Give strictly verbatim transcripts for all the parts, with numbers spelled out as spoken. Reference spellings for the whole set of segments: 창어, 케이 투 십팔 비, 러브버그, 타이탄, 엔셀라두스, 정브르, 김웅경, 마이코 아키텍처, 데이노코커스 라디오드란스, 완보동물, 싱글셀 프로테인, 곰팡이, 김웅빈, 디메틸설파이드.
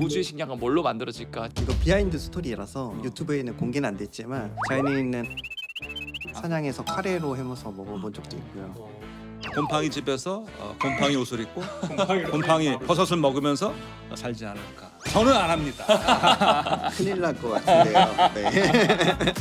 우주의 식량은 뭘로 만들어질까? 이거 비하인드 스토리라서 어. 유튜브에는 공개는 안 됐지만 자연에 있는 사냥해서 카레로 해먹어서 먹어본 적도 있고요. 어. 곰팡이 집에서 어, 곰팡이 옷을 입고 곰팡이 버섯을 먹으면서 살지 않을까. 저는 안 합니다. 큰일 날 것 같은데요. 네.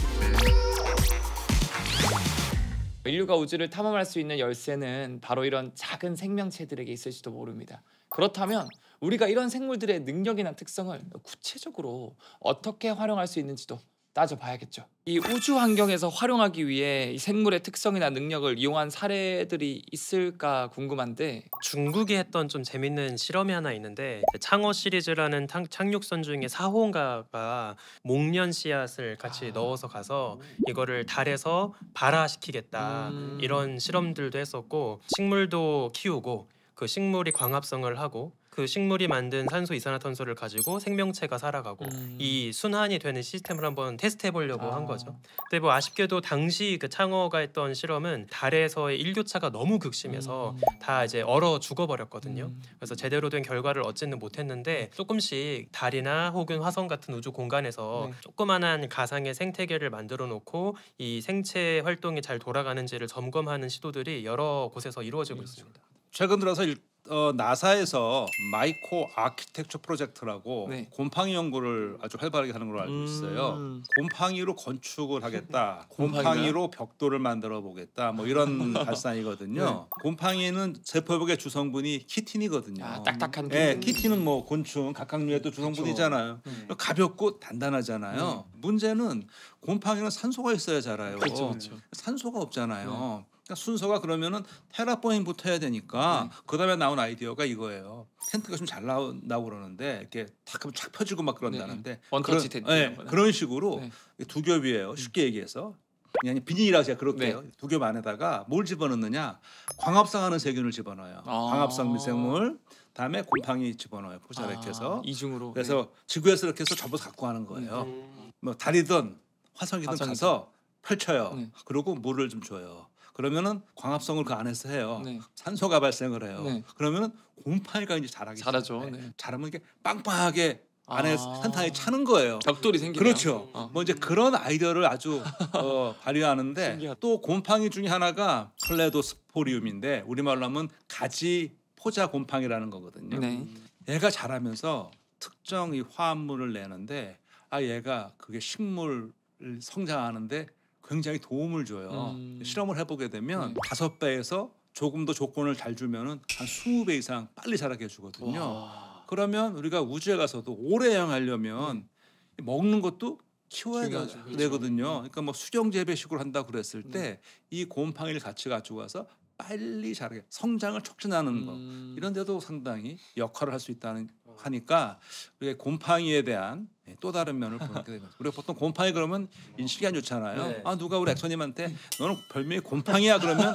인류가 우주를 탐험할 수 있는 열쇠는 바로 이런 작은 생명체들에게 있을지도 모릅니다. 그렇다면 우리가 이런 생물들의 능력이나 특성을 구체적으로 어떻게 활용할 수 있는지도 따져봐야겠죠. 이 우주 환경에서 활용하기 위해 이 생물의 특성이나 능력을 이용한 사례들이 있을까 궁금한데, 중국이 했던 좀 재밌는 실험이 하나 있는데, 창어 시리즈라는 탕, 착륙선 중에 사호인가가 목련 씨앗을 같이 아. 넣어서 가서 이거를 달에서 발화시키겠다 음. 이런 실험들도 했었고, 식물도 키우고 그 식물이 광합성을 하고 그 식물이 만든 산소 이산화탄소를 가지고 생명체가 살아가고 음. 이 순환이 되는 시스템을 한번 테스트해보려고 아. 한 거죠. 근데 뭐 아쉽게도 당시 그 창어가 했던 실험은 달에서의 일교차가 너무 극심해서 음. 다 이제 얼어 죽어버렸거든요. 음. 그래서 제대로 된 결과를 얻지는 못했는데, 조금씩 달이나 혹은 화성 같은 우주 공간에서 네. 조그만한 가상의 생태계를 만들어 놓고 이 생체 활동이 잘 돌아가는지를 점검하는 시도들이 여러 곳에서 이루어지고 네. 있습니다. 최근 들어서 일... 어, 나사에서 마이코 아키텍처 프로젝트라고 네. 곰팡이 연구를 아주 활발하게 하는 걸로 알고 있어요. 음... 곰팡이로 건축을 하겠다, 곰팡이로 벽돌을 만들어 보겠다, 뭐 이런 발상이거든요. 네. 곰팡이는 세포벽의 주성분이 키틴이거든요. 아, 딱딱한. 네, 음... 키틴은 뭐 곤충, 각각류의 또 주성분이잖아요. 음. 가볍고 단단하잖아요. 음. 문제는 곰팡이는 산소가 있어야 자라요. 그렇죠, 그렇죠. 산소가 없잖아요. 음. 순서가 그러면은 테라포밍부터 해야 되니까 네. 그다음에 나온 아이디어가 이거예요. 텐트가 좀 잘 나오고 그러는데 이렇게 탁 하면 쫙 펴지고 막 그런다는데 네. 원터치 텐트 네. 그런 식으로 네. 두 겹이에요. 쉽게 얘기해서 그냥 비닐이라고 제가 그럴게요. 네. 두 겹 안에다가 뭘 집어넣느냐, 광합성하는 세균을 집어넣어요. 아 광합성 미생물, 다음에 곰팡이 집어넣어요. 포자백해서 아 이중으로. 그래서 네. 지구에서 이렇게 해서 전부 갖고 하는 거예요. 음. 뭐 달이든 화성이든 화성이죠. 가서 펼쳐요. 네. 그리고 물을 좀 줘요. 그러면은 광합성을 그 안에서 해요. 네. 산소가 발생을 해요. 네. 그러면은 곰팡이가 이제 자라기 시작하죠. 네. 자라면 이게 빵빵하게 안에 산탄이 아 차는 거예요. 벽돌이 생기네요. 그렇죠. 어. 뭐 이제 그런 아이디어를 아주 어, 발휘하는데 또 곰팡이 중에 하나가 클레도스포리움인데 우리말로 하면 가지 포자 곰팡이라는 거거든요. 네. 얘가 자라면서 특정 이 화합물을 내는데 아 얘가 그게 식물 성장하는데 굉장히 도움을 줘요. 음. 실험을 해보게 되면 다섯 네. 배에서 조금 더 조건을 잘 주면은 한 이십 배 이상 빨리 자라게 해주거든요. 와. 그러면 우리가 우주에 가서도 오래 여행하려면 네. 먹는 것도 키워야 중요하죠. 되거든요. 그렇죠. 그러니까 뭐 수경 재배식으로 한다 그랬을 때 이 네. 곰팡이를 같이 가지고 와서 빨리 자라게 성장을 촉진하는 거 음. 이런 데도 상당히 역할을 할 수 있다는 하니까 우리가 곰팡이에 대한 또 다른 면을 보게 됩니다. 우리가 보통 곰팡이 그러면 인식이 안 좋잖아요. 네. 아 누가 우리 액터님한테 너는 별명이 곰팡이야 그러면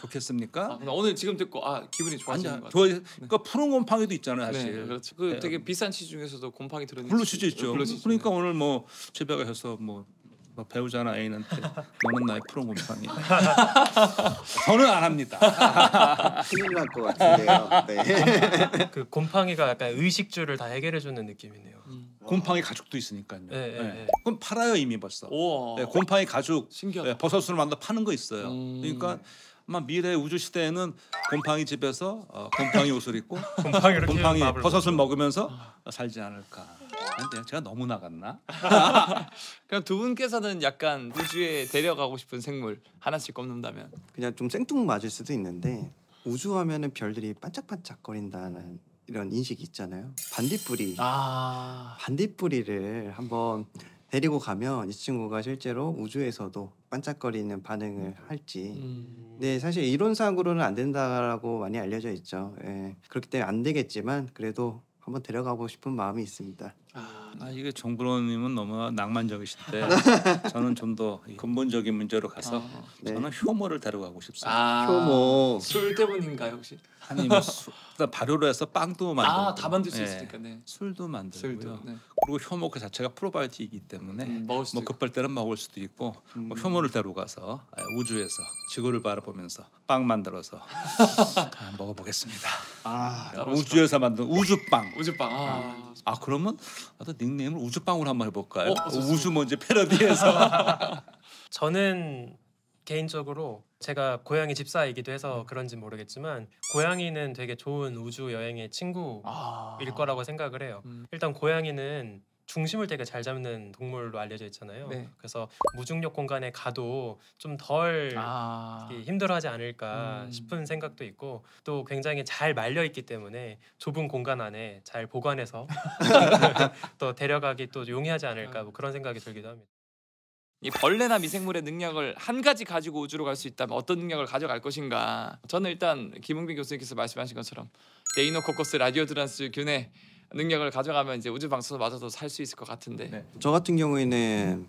좋겠습니까? 아, 오늘 지금 듣고 아 기분이 좋아지는 거 같아요. 그러니까 푸른 곰팡이도 있잖아요, 사실. 네, 그렇죠. 그 되게 비싼 치 중에서도 곰팡이 들어있는 블루 치즈 있죠. 블루 치즈. 그러니까 네. 오늘 뭐 제배가셔서 뭐. 뭐 배우잖아 애인한테 너는 나의 푸른 곰팡이. 저는 안 합니다. 큰일 날 것 같은데요. 네. 그 곰팡이가 약간 의식주를 다 해결해주는 느낌이네요. 음. 곰팡이 가죽도 있으니까요. 네, 네. 네. 그럼 팔아요 이미 벌써. 네, 곰팡이 가죽, 네, 버섯으로 만들어 파는 거 있어요. 음. 그러니까 아마 미래 우주 시대에는 곰팡이 집에서 어, 곰팡이 옷을 입고 곰팡이, 곰팡이 버섯을 먹으면서 어, 살지 않을까. 근데 제가 너무 나갔나? 그럼 두 분께서는 약간 우주에 데려가고 싶은 생물 하나씩 꼽는다면? 그냥 좀 생뚱맞을 수도 있는데 우주 하면은 별들이 반짝반짝거린다는 이런 인식이 있잖아요. 반딧불이. 아 반딧불이를 한번 데리고 가면 이 친구가 실제로 우주에서도 반짝거리는 반응을 할지. 음. 네, 사실 이론상으로는 안 된다라고 많이 알려져 있죠. 예. 그렇기 때문에 안 되겠지만 그래도 한번 데려가고 싶은 마음이 있습니다. 아... 아, 이게 정부로님은 너무 낭만적이신데 저는 좀 더 근본적인 문제로 가서 아, 네. 저는 효모를 다루고 가고 싶습니다. 아, 효모 술 때문인가요 혹시? 아니 뭐 수, 발효로 해서 빵도 만들고 아, 다 만들 수 네. 있으니까 네. 술도 만들고요. 술도, 네. 그리고 효모 그 자체가 프로바이오틱이기 때문에 음, 뭐 급할 때는 먹을 수도 있고 음. 뭐 효모를 다루고 가서 우주에서 지구를 바라보면서 빵 만들어서 아, 먹어보겠습니다. 아, 우주에서 만든 우주빵. 우주빵. 아, 아 그러면 나도 닉네임을 우주빵으로 한번 해볼까요? 어, 우주 뭔지 패러디해서. 저는 개인적으로 제가 고양이 집사이기도 해서 그런지 모르겠지만 고양이는 되게 좋은 우주 여행의 친구일 아. 거라고 생각을 해요. 음. 일단 고양이는 중심을 되게 잘 잡는 동물로 알려져 있잖아요. 네. 그래서 무중력 공간에 가도 좀 덜 아. 힘들어하지 않을까 음. 싶은 생각도 있고 또 굉장히 잘 말려있기 때문에 좁은 공간 안에 잘 보관해서 또 데려가기 또 용이하지 않을까 뭐 그런 생각이 들기도 합니다. 이 벌레나 미생물의 능력을 한 가지 가지고 우주로 갈 수 있다면 어떤 능력을 가져갈 것인가. 저는 일단 김웅빈 교수님께서 말씀하신 것처럼 데이노코커스 라디오드란스 균의 능력을 가져가면 이제 우주 방사선 맞아서 살 수 있을 것 같은데 네. 저 같은 경우에는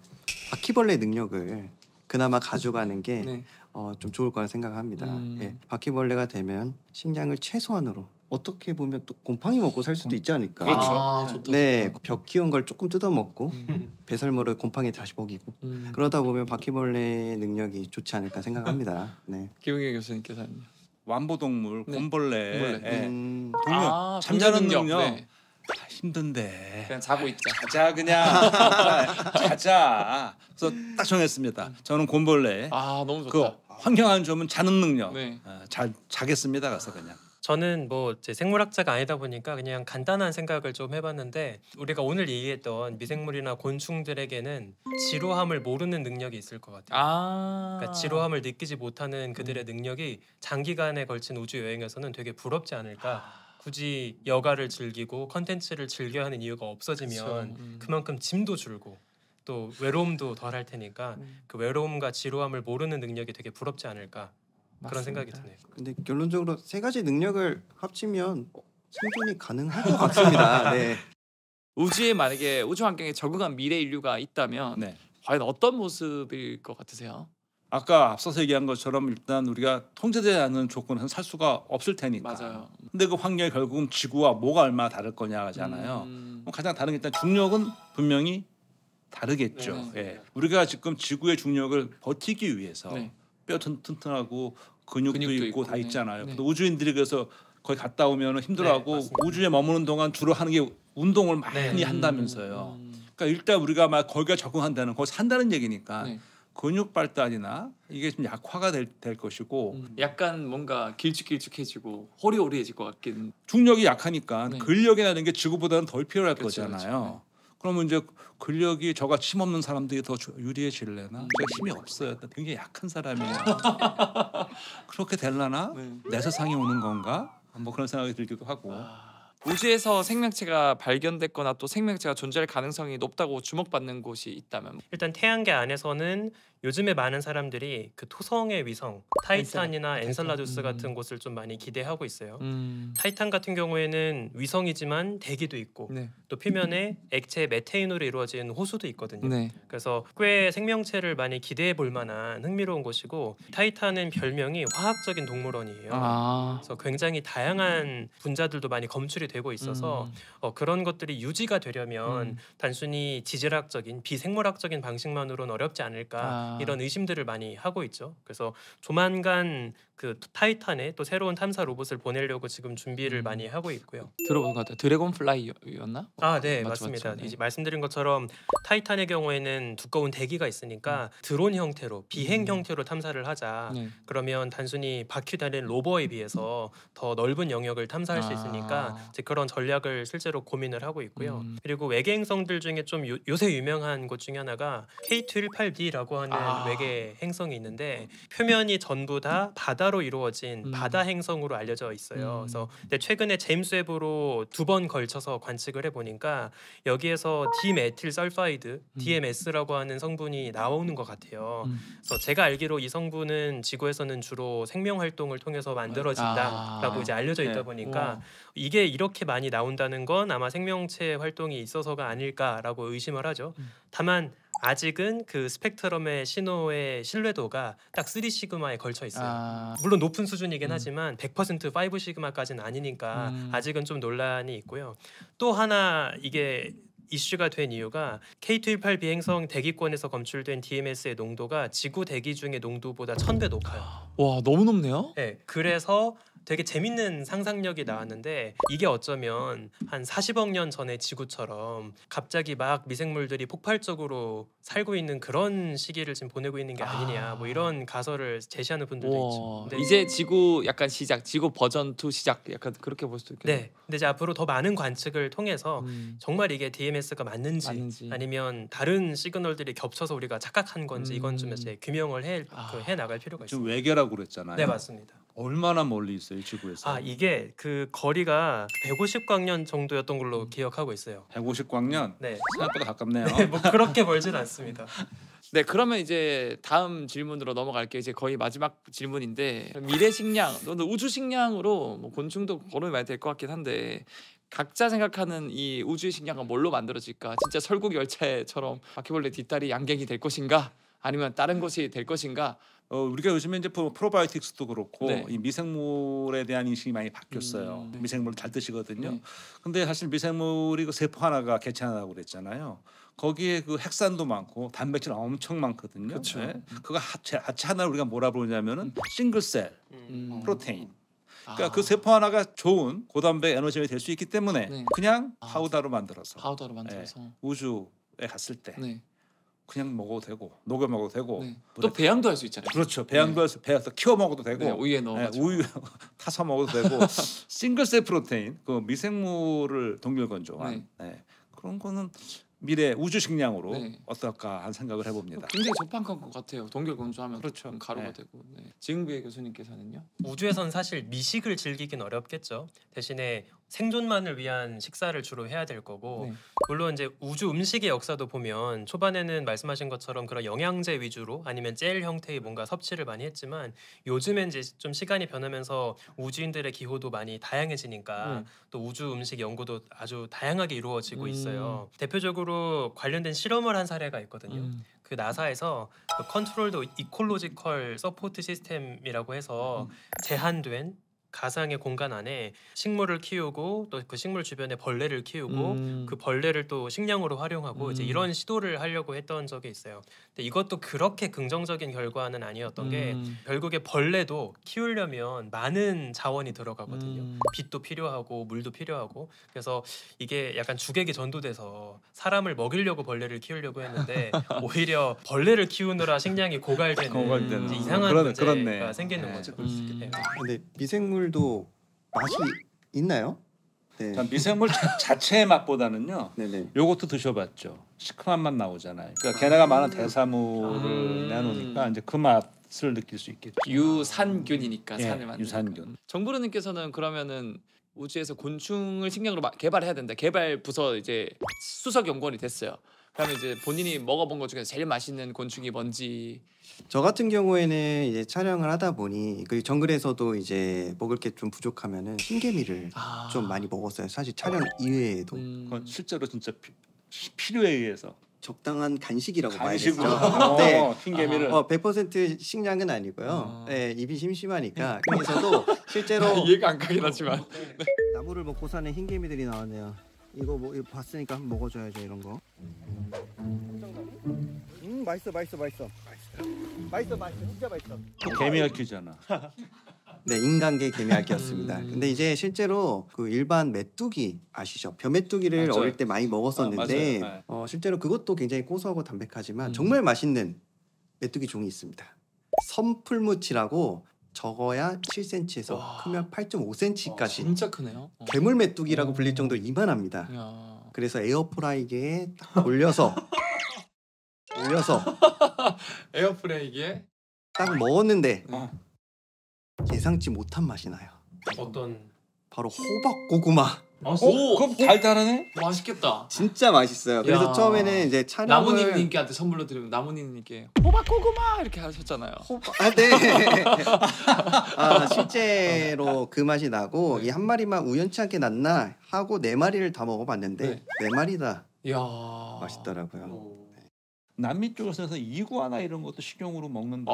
바퀴벌레 능력을 그나마 가져가는 게 네. 어, 좀 좋을 거라 생각합니다. 음. 예. 바퀴벌레가 되면 식량을 최소한으로 어떻게 보면 또 곰팡이 먹고 살 수도 있지 않을까. 그렇죠. 아, 좋다, 네, 좋다. 벽 키운 걸 조금 뜯어 먹고 음. 배설물을 곰팡이 다시 먹이고 음. 그러다 보면 바퀴벌레 능력이 좋지 않을까 생각합니다. 네. 김웅경 교수님께서는요. 완보동물 곰벌레 네. 네. 음. 동력 아, 잠자는 능력. 능력. 네. 아, 힘든데 그냥 자고 있자. 자자 그냥 자자. 그래서 딱 정했습니다. 저는 곰벌레. 아 너무 좋다. 그 환경 안 좋으면 자는 능력. 네. 아, 자 자겠습니다. 가서 그냥. 저는 뭐 제 생물학자가 아니다 보니까 그냥 간단한 생각을 좀 해봤는데 우리가 오늘 얘기했던 미생물이나 곤충들에게는 지루함을 모르는 능력이 있을 것 같아요. 아 그러니까 지루함을 느끼지 못하는 그들의 음. 능력이 장기간에 걸친 우주 여행에서는 되게 부럽지 않을까. 아 굳이 여가를 즐기고 컨텐츠를 즐겨야 하는 이유가 없어지면 음. 그만큼 짐도 줄고 또 외로움도 덜할 테니까 음. 그 외로움과 지루함을 모르는 능력이 되게 부럽지 않을까. 그런 맞습니다. 생각이 드네요. 근데 결론적으로 세 가지 능력을 합치면 생존이 가능할 것 같습니다. 네. 우주에 만약에 우주 환경에 적응한 미래 인류가 있다면 네. 과연 어떤 모습일 것 같으세요? 아까 앞서서 얘기한 것처럼 일단 우리가 통제되지 않는 조건은 살 수가 없을 테니까. 맞아요. 근데 그 환경이 결국은 지구와 뭐가 얼마나 다를 거냐 하잖아요. 음... 가장 다른 게 일단 중력은 분명히 다르겠죠. 예. 우리가 지금 지구의 중력을 버티기 위해서 네. 뼈 튼튼하고 근육도, 근육도 있고, 있고 다 있잖아요. 네. 우주인들이 그래서 거기 갔다 오면 힘들어하고 네, 우주에 머무는 동안 주로 하는 게 운동을 많이 네. 한다면서요. 음. 그러니까 일단 우리가 막 거기가 적응한다는 거기서 산다는 얘기니까 네. 근육 발달이나 이게 좀 약화가 될, 될 것이고 음. 약간 뭔가 길쭉길쭉해지고 호리호리해질 것 같긴. 중력이 약하니까 네. 근력이라는 게 지구보다는 덜 필요할 그렇죠, 거잖아요. 그렇죠. 네. 그러면 이제 근력이 저같이 힘 없는 사람들이 더 유리해질래나? 제가 힘이 없어요. 굉장히 약한 사람이에요. 그렇게 될라나? 네. 내 세상이 오는 건가? 뭐 그런 생각이 들기도 하고. 아... 우주에서 생명체가 발견됐거나 또 생명체가 존재할 가능성이 높다고 주목받는 곳이 있다면? 일단 태양계 안에서는 요즘에 많은 사람들이 그 토성의 위성 타이탄이나 엔셀라두스 같은 음. 곳을 좀 많이 기대하고 있어요. 음. 타이탄 같은 경우에는 위성이지만 대기도 있고 네. 또 표면에 액체 메테인으로 이루어진 호수도 있거든요. 네. 그래서 꽤 생명체를 많이 기대해 볼 만한 흥미로운 곳이고 타이탄은 별명이 화학적인 동물원이에요. 아. 그래서 굉장히 다양한 분자들도 많이 검출이 되고 있어서 음. 어, 그런 것들이 유지가 되려면 음. 단순히 지질학적인 비생물학적인 방식만으로는 어렵지 않을까. 아. 이런 의심들을 많이 하고 있죠. 그래서 조만간 그 타이탄에 또 새로운 탐사 로봇을 보내려고 지금 준비를 음. 많이 하고 있고요. 들어본 것 같아요. 드래곤플라이였나? 아, 네, 맞죠, 맞습니다. 맞죠, 네. 이제 말씀드린 것처럼 타이탄의 경우에는 두꺼운 대기가 있으니까 음. 드론 형태로 비행 음. 형태로 탐사를 하자. 네. 그러면 단순히 바퀴 달린 로버에 비해서 더 넓은 영역을 탐사할 아. 수 있으니까 이제 그런 전략을 실제로 고민을 하고 있고요. 음. 그리고 외계 행성들 중에 좀 요, 요새 유명한 곳 중에 하나가 케이 투 십팔 비라고 하는 아. 아. 외계 행성이 있는데 표면이 전부 다 바다로 이루어진 음. 바다 행성으로 알려져 있어요. 음. 그래서 근데 최근에 제임스 웹으로 두 번 걸쳐서 관측을 해보니까 여기에서 디메틸설파이드 음. 디 엠 에스라고 하는 성분이 나오는 것 같아요. 음. 그래서 제가 알기로 이 성분은 지구에서는 주로 생명활동을 통해서 만들어진다라고 아. 이제 알려져 있다 보니까 네. 이게 이렇게 많이 나온다는 건 아마 생명체 활동이 있어서가 아닐까라고 의심을 하죠. 음. 다만 아직은 그 스펙트럼의 신호의 신뢰도가 딱 쓰리 시그마에 걸쳐 있어요. 아... 물론 높은 수준이긴 음. 하지만 백 퍼센트 오 시그마까지는 아니니까 음. 아직은 좀 논란이 있고요. 또 하나 이게 이슈가 된 이유가 케이 투 십팔 비 행성 대기권에서 검출된 디 엠 에스의 농도가 지구 대기 중의 농도보다 천 배 높아요. 와, 너무 높네요. 네, 그래서 되게 재밌는 상상력이 나왔는데 이게 어쩌면 한 사십억 년 전의 지구처럼 갑자기 막 미생물들이 폭발적으로 살고 있는 그런 시기를 지금 보내고 있는 게 아니냐 뭐 이런 가설을 제시하는 분들도 우와. 있죠. 근데 이제 지구 약간 시작, 지구 버전 이 시작 약간 그렇게 볼 수도 있겠네요. 네, 근데 이제 앞으로 더 많은 관측을 통해서 음. 정말 이게 디 엠 에스가 맞는지, 맞는지 아니면 다른 시그널들이 겹쳐서 우리가 착각한 건지 음. 이건 좀 이제 규명을 해, 아. 그 해 나갈 필요가 있습니다. 좀 외계라고 그랬잖아요. 네, 맞습니다. 얼마나 멀리 있어요, 지구에서? 아, 이게 그 거리가 백오십 광년 정도였던 걸로 음. 기억하고 있어요. 백오십 광년? 네. 생각보다 가깝네요. 네, 뭐 그렇게 멀진 않습니다. 네, 그러면 이제 다음 질문으로 넘어갈게요. 이제 거의 마지막 질문인데 미래 식량, 우주 식량으로 뭐 곤충도 거론이 많이 될 것 같긴 한데 각자 생각하는 이 우주의 식량은 뭘로 만들어질까? 진짜 설국 열차처럼 바퀴벌레 뒷다리 양갱이 될 것인가? 아니면 다른 것이 될 것인가? 어, 우리가 요즘에 이제 프로바이오틱스도 그렇고 네. 이 미생물에 대한 인식이 많이 바뀌었어요. 음, 네. 미생물 잘 드시거든요. 네. 근데 사실 미생물이 그 세포 하나가 개체 하나라고 그랬잖아요. 거기에 그 핵산도 많고 단백질 엄청 많거든요. 그렇죠. 네. 그거 하체, 하체 하나를 우리가 뭐라 부르냐면은 싱글셀 음. 프로테인. 그러니까 아. 그 세포 하나가 좋은 고단백 에너지원이 될 수 있기 때문에 네. 그냥 아. 파우더로 만들어서 파우더로 만들어서 네. 우주에 갔을 때. 네. 그냥 먹어도 되고 녹여 먹어도 되고 네. 또 배양도 할 수 있잖아요. 그렇죠. 배양도 할 수, 네. 배양도 키워 먹어도 되고 네, 우유에 넣어 네, 우유 타서 먹어도 되고 싱글셀 프로테인 그 미생물을 동결 건조한 네. 네. 그런 거는 미래 우주 식량으로 네. 어떨까 하는 생각을 해봅니다. 굉장히 저평가한 것 같아요. 동결 건조하면 그렇죠. 가루가 네. 되고 네. 지은비의 교수님께서는요? 우주에선 사실 미식을 즐기긴 어렵겠죠. 대신에 생존만을 위한 식사를 주로 해야 될 거고 네. 물론 이제 우주 음식의 역사도 보면 초반에는 말씀하신 것처럼 그런 영양제 위주로 아니면 젤 형태의 뭔가 섭취를 많이 했지만 요즘엔 이제 좀 시간이 변하면서 우주인들의 기호도 많이 다양해지니까 음. 또 우주 음식 연구도 아주 다양하게 이루어지고 있어요. 음. 대표적으로 관련된 실험을 한 사례가 있거든요. 음. 그 나사에서 그 컨트롤드 이콜로지컬 서포트 시스템이라고 해서 음. 제한된 가상의 공간 안에 식물을 키우고 또 그 식물 주변에 벌레를 키우고 음. 그 벌레를 또 식량으로 활용하고 음. 이제 이런 시도를 하려고 했던 적이 있어요. 근데 이것도 그렇게 긍정적인 결과는 아니었던 음. 게 결국에 벌레도 키우려면 많은 자원이 들어가거든요. 음. 빛도 필요하고 물도 필요하고 그래서 이게 약간 주객이 전도돼서 사람을 먹이려고 벌레를 키우려고 했는데 오히려 벌레를 키우느라 식량이 고갈되는, 고갈되는. 이제 이상한 그러네, 문제가 그렇네. 생기는 네. 거죠. 음. 근데 미생물 도 맛이 있나요? 네. 자, 미생물 자, 자체의 맛보다는요. 네네. 요것도 드셔봤죠. 시큼한 맛 나오잖아요. 그러니까 걔네가 아 많은 대사물을 아 내놓으니까 이제 그 맛을 느낄 수 있겠죠. 유산균이니까 네. 산을 만드니까. 유산균. 정부르님께서는 그러면은 우주에서 곤충을 식량으로 개발해야 된다. 개발 부서 이제 수석 연구원이 됐어요. 그러면 이제 본인이 먹어본 것 중에서 제일 맛있는 곤충이 뭔지. 저 같은 경우에는 이제 촬영을 하다 보니 그 정글에서도 이제 먹을 게 좀 부족하면은 흰개미를 아. 좀 많이 먹었어요. 사실 촬영 이외에도. 음. 그건 실제로 진짜 피, 필요에 의해서. 적당한 간식이라고 간식으로. 봐야겠죠. 네, 흰개미를. 어, 백 퍼센트 식량은 아니고요. 아. 네, 입이 심심하니까 그래서도 실제로 이해가 안 가긴 하지만 네. 나무를 먹고 사는 흰개미들이 나왔네요. 이거 뭐 이거 봤으니까 한번 먹어줘야죠. 이런 거. 음 맛있어 맛있어 맛있어 맛있어 맛있어 진짜 맛있어. 개미핥기잖아. 네, 인간계 개미핥기였습니다. 음... 근데 이제 실제로 그 일반 메뚜기 아시죠? 벼메뚜기를 맞아요. 어릴 때 많이 먹었었는데 아, 어, 실제로 그것도 굉장히 고소하고 담백하지만 음. 정말 맛있는 메뚜기 종이 있습니다. 섬풀무치라고 적어야 칠 센티미터에서 와. 크면 팔 점 오 센티미터까지 와, 진짜 크네요. 어. 괴물 메뚜기라고 어. 불릴 정도로 이만합니다. 야. 그래서 에어프라이기에 딱 돌려서 올려서 에어프라이기에 딱 먹었는데 어. 예상치 못한 맛이 나요. 어떤? 바로 호박 고구마. 아, 오, 그럼 달달하네? 맛있겠다. 진짜 맛있어요. 그래서 야. 처음에는 이제 촬영을 나무님님께한테 선물로 드리면 나무님님께 호박 고구마 이렇게 하셨잖아요. 호박. 아, 네. 아, 실제로 그 맛이 나고 네. 이 한 마리만 우연치 않게 났나 하고 네 마리를 다 먹어봤는데 네, 네 마리다. 이야. 맛있더라고요. 오. 남미 쪽에서 이구아나 이런 것도 식용으로 먹는다고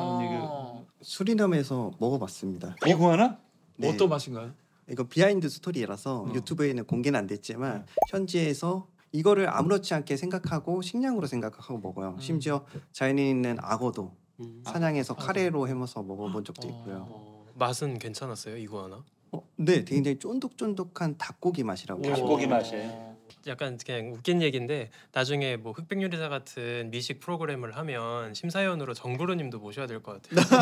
아 하는 얘기를 수리남에서 먹어봤습니다. 어? 이구아나? 네. 어떤 맛인가요? 이거 비하인드 스토리라서 어. 유튜브에는 공개는 안 됐지만 음. 현지에서 이거를 아무렇지 않게 생각하고 식량으로 생각하고 먹어요. 음. 심지어 자연에 있는 악어도 음. 사냥해서 아, 카레로 아, 해먹어서 먹어본 적도 어. 있고요. 어. 맛은 괜찮았어요? 이구아나? 어, 네, 굉장히 쫀득쫀득한 닭고기 맛이라고. 닭고기 맛이에요. 약간 그냥 웃긴 얘기인데 나중에 뭐 흑백요리사 같은 미식 프로그램을 하면 심사위원으로 정부로님도 모셔야 될 것 같아요.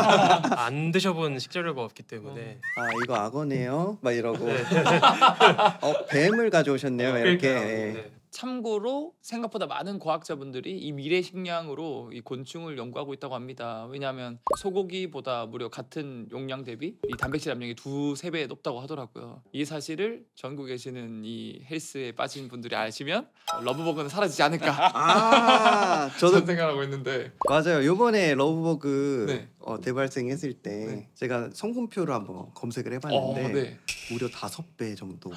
안 드셔본 식재료가 없기 때문에. 아 이거 악어네요? 막 이러고. 네. 어, 뱀을 가져오셨네요. 이렇게. 네. 참고로 생각보다 많은 과학자분들이 이 미래 식량으로 이 곤충을 연구하고 있다고 합니다. 왜냐하면 소고기보다 무려 같은 용량 대비 이 단백질 함량이 두세 배 높다고 하더라고요. 이 사실을 전국에 계시는 이 헬스에 빠진 분들이 아시면 러브버그는 사라지지 않을까. 아, 저도 생각하고 있는데. 맞아요. 이번에 러브버그 네. 어, 대발생했을 때 네. 제가 성분표를 한번 검색을 해봤는데 어, 네. 무려 다섯 배 정도.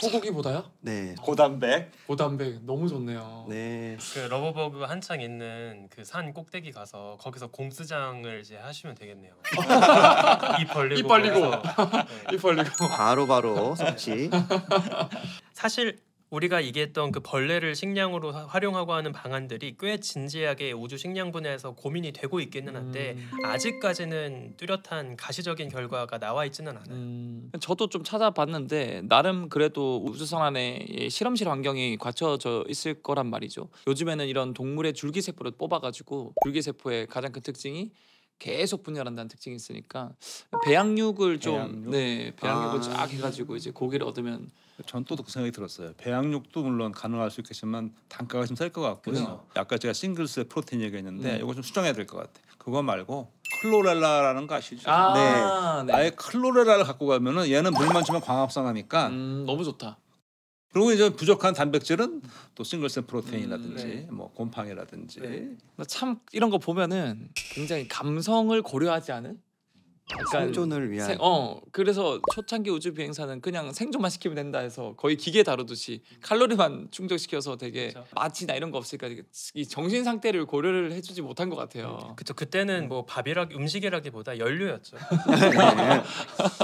소고기보다요? 네. 고단백. 고단백 너무 좋네요. 네. 그 러브버그 한창 있는 그 산 꼭대기 가서 거기서 곰쓰장을 이제 하시면 되겠네요. 입 벌리고. 입 벌리고. 네. 입 벌리고. 바로 바로 섭취. 사실 우리가 얘기했던 그 벌레를 식량으로 활용하고 하는 방안들이 꽤 진지하게 우주 식량 분야에서 고민이 되고 있기는 한데 음. 아직까지는 뚜렷한 가시적인 결과가 나와 있지는 않아요. 음. 저도 좀 찾아봤는데 나름 그래도 우주선 안에 실험실 환경이 갖춰져 있을 거란 말이죠. 요즘에는 이런 동물의 줄기세포를 뽑아가지고 줄기세포의 가장 큰 특징이 계속 분열한다는 특징이 있으니까 배양육을 좀 배양육? 네, 배양육을 아. 쫙 해가지고 이제 고기를 얻으면. 전 또 그 생각이 들었어요. 배양육도 물론 가능할 수 있겠지만 단가가 좀 셀 것 같고요. 아까 제가 싱글스 프로틴 얘기했는데 음. 이거 좀 수정해야 될 것 같아요. 그거 말고 클로렐라라는 거 아시죠? 아 네. 네. 아예 클로렐라를 갖고 가면은 얘는 물만 주면 광합성하니까 음, 너무 좋다. 그리고 이제 부족한 단백질은 또 싱글셀 프로테인이라든지 음, 네. 뭐 곰팡이라든지 네. 참 이런 거 보면은 굉장히 감성을 고려하지 않은 생존을 위한 생, 어 그래서 초창기 우주 비행사는 그냥 생존만 시키면 된다 해서 거의 기계 다루듯이 칼로리만 충족시켜서 되게 그쵸. 맛이나 이런 거 없으니까 이 정신 상태를 고려를 해주지 못한 것 같아요. 그쵸. 그때는 뭐 밥이라 음식이라기보다 연료였죠.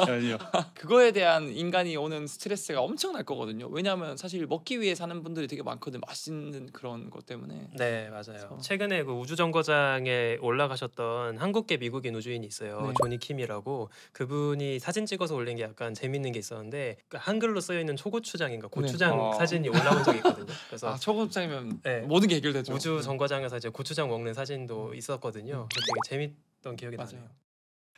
연료. 그거에 대한 인간이 오는 스트레스가 엄청날 거거든요. 왜냐하면 사실 먹기 위해 사는 분들이 되게 많거든요. 맛있는 그런 것 때문에. 네 맞아요. 그래서. 최근에 그 우주 정거장에 올라가셨던 한국계 미국인 우주인이 있어요. 네. 조니 김이라고 그분이 사진 찍어서 올린 게 약간 재밌는 게 있었는데 한글로 쓰여 있는 초고추장인가 고추장 네. 어. 사진이 올라온 적이 있거든요. 그래서 아, 초고추장이면 네. 모든 게 해결되죠. 우주 정거장에서 이제 고추장 먹는 사진도 있었거든요. 되게 재밌던 기억이 맞아요. 나네요.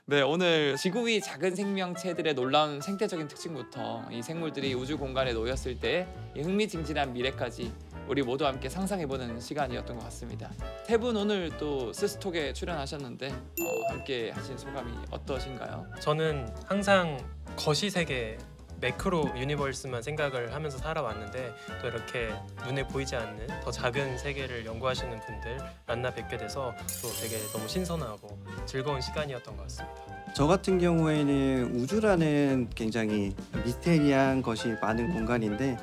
네 오늘 지구의 작은 생명체들의 놀라운 생태적인 특징부터 이 생물들이 우주 공간에 놓였을 때 이 흥미진진한 미래까지 우리 모두 함께 상상해보는 시간이었던 것 같습니다. 세 분 오늘 또 스스톡에 출연하셨는데 어, 함께 하신 소감이 어떠신가요? 저는 항상 거시세계 매크로 유니버스만 생각을 하면서 살아왔는데 또 이렇게 눈에 보이지 않는 더 작은 세계를 연구하시는 분들 만나 뵙게 돼서 또 되게 너무 신선하고 즐거운 시간이었던 것 같습니다. 저 같은 경우에는 우주라는 굉장히 미스테리한 것이 많은 공간인데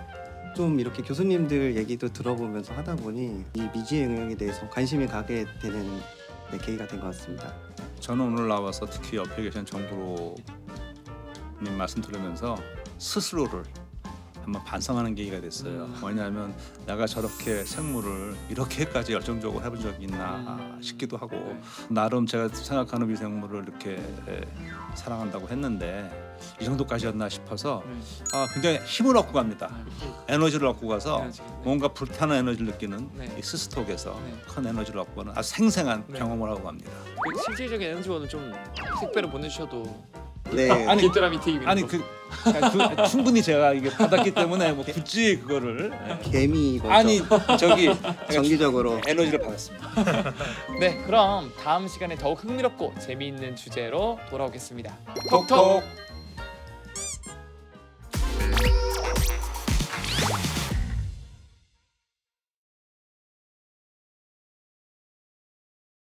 좀 이렇게 교수님들 얘기도 들어보면서 하다 보니 이 미지의 영역에 대해서 관심이 가게 되는 네, 계기가 된 것 같습니다. 저는 오늘 나와서 특히 옆에 계신 정부로님 말씀 들으면서 스스로를 한번 반성하는 계기가 됐어요. 음. 뭐냐면 내가 저렇게 생물을 이렇게까지 열정적으로 해본 적이 있나 음. 싶기도 하고 네. 나름 제가 생각하는 미생물을 이렇게 사랑한다고 했는데 이 정도까지였나 싶어서 아, 굉장히 힘을 얻고 갑니다. 에너지를 얻고 가서 뭔가 불타는 에너지를 느끼는 네. 이 스스톡에서 네. 큰 에너지를 얻고 가는 아주 생생한 네. 경험을 하고 갑니다. 실질적인 에너지원을 좀 택배로 보내주셔도 네. 아니 귀뚜라미 튀김. 아니 그, 그 충분히 제가 이게 받았기 때문에 뭐 굳이 그거를 개미 먼저. 아니 저기 정기적으로 에너지를 받았습니다. 네, 그럼 다음 시간에 더욱 흥미롭고 재미있는 주제로 돌아오겠습니다. 톡톡.